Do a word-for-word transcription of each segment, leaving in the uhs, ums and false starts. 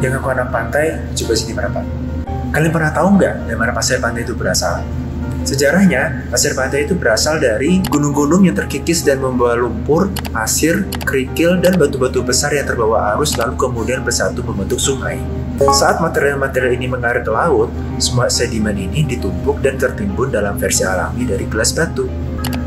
Yang aku anak pantai, coba sini merapat. Kalian pernah tahu nggak dari mana pasir pantai itu berasal? Sejarahnya, pasir pantai itu berasal dari gunung-gunung yang terkikis dan membawa lumpur, pasir, kerikil, dan batu-batu besar yang terbawa arus lalu kemudian bersatu membentuk sungai. Saat material-material ini mengalir ke laut, semua sedimen ini ditumpuk dan tertimbun dalam versi alami dari gelas batu.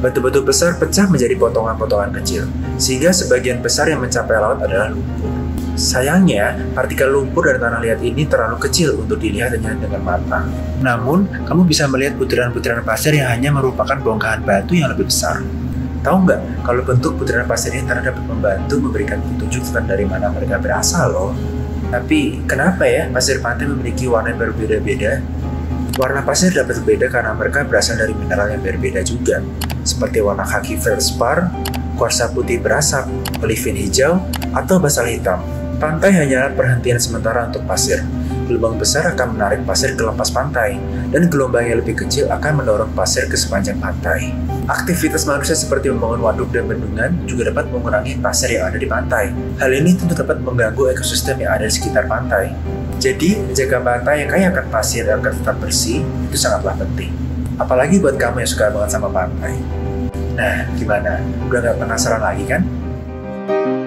Batu-batu besar pecah menjadi potongan-potongan kecil, sehingga sebagian besar yang mencapai laut adalah lumpur. Sayangnya, partikel lumpur dan tanah liat ini terlalu kecil untuk dilihat hanya dengan mata. Namun, kamu bisa melihat butiran-butiran pasir yang hanya merupakan bongkahan batu yang lebih besar. Tahu nggak, kalau bentuk butiran pasir ini terdapat membantu memberikan petunjuk tentang dari mana mereka berasal loh. Tapi, kenapa ya pasir pantai memiliki warna yang berbeda-beda? Warna pasir dapat berbeda karena mereka berasal dari mineral yang berbeda juga, seperti warna khaki feldspar, kuarsa putih berasap, olivin hijau, atau basal hitam. Pantai hanyalah perhentian sementara untuk pasir. Gelombang besar akan menarik pasir ke lepas pantai, dan gelombang yang lebih kecil akan mendorong pasir ke sepanjang pantai. Aktivitas manusia seperti membangun waduk dan bendungan juga dapat mengurangi pasir yang ada di pantai. Hal ini tentu dapat mengganggu ekosistem yang ada di sekitar pantai. Jadi, menjaga pantai yang kaya akan pasir agar tetap bersih itu sangatlah penting. Apalagi buat kamu yang suka banget sama pantai. Nah, gimana? Udah nggak penasaran lagi kan?